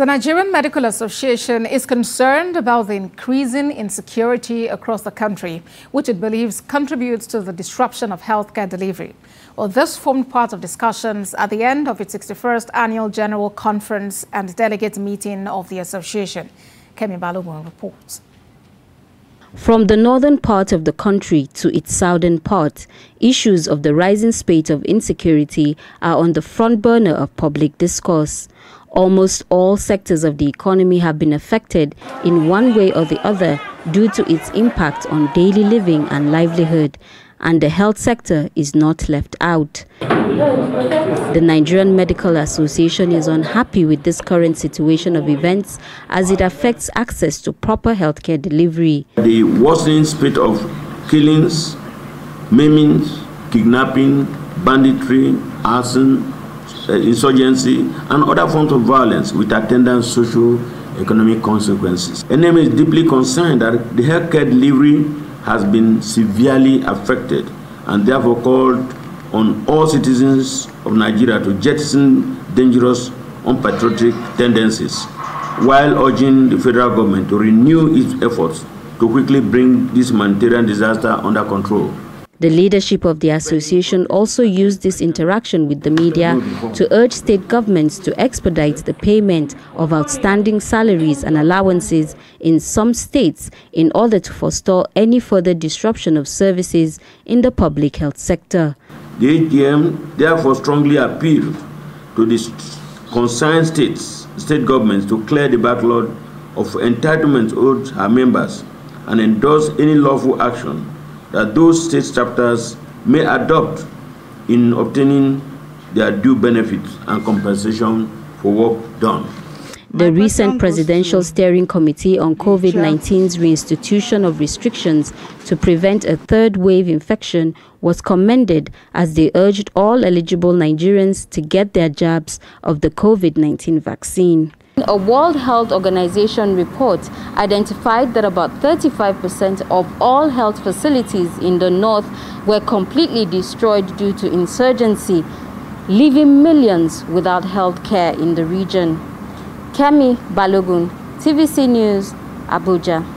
The Nigerian Medical Association is concerned about the increasing insecurity across the country, which it believes contributes to the disruption of healthcare delivery. Well, this formed part of discussions at the end of its 61st Annual General Conference and Delegate Meeting of the Association. Kemi Balogun reports. From the northern part of the country to its southern part, issues of the rising spate of insecurity are on the front burner of public discourse. Almost all sectors of the economy have been affected in one way or the other due to its impact on daily living and livelihood, and the health sector is not left out. The Nigerian Medical Association is unhappy with this current situation of events as it affects access to proper healthcare delivery. The worsening spate of killings, maimings, kidnapping, banditry, arson, insurgency and other forms of violence with attendant socio-economic consequences. NMA is deeply concerned that the healthcare delivery has been severely affected and therefore called on all citizens of Nigeria to jettison dangerous, unpatriotic tendencies, while urging the federal government to renew its efforts to quickly bring this humanitarian disaster under control. The leadership of the association also used this interaction with the media to urge state governments to expedite the payment of outstanding salaries and allowances in some states in order to forestall any further disruption of services in the public health sector. The AGM therefore strongly appealed to the concerned state governments to clear the backlog of entitlements owed her members and endorse any lawful action that those state chapters may adopt in obtaining their due benefits and compensation for work done. The recent Presidential Steering Committee on COVID-19's reinstitution of restrictions to prevent a third wave infection was commended as they urged all eligible Nigerians to get their jabs of the COVID-19 vaccine. A World Health Organization report identified that about 35% of all health facilities in the north were completely destroyed due to insurgency, leaving millions without health care in the region. Kemi Balogun, TVC News, Abuja.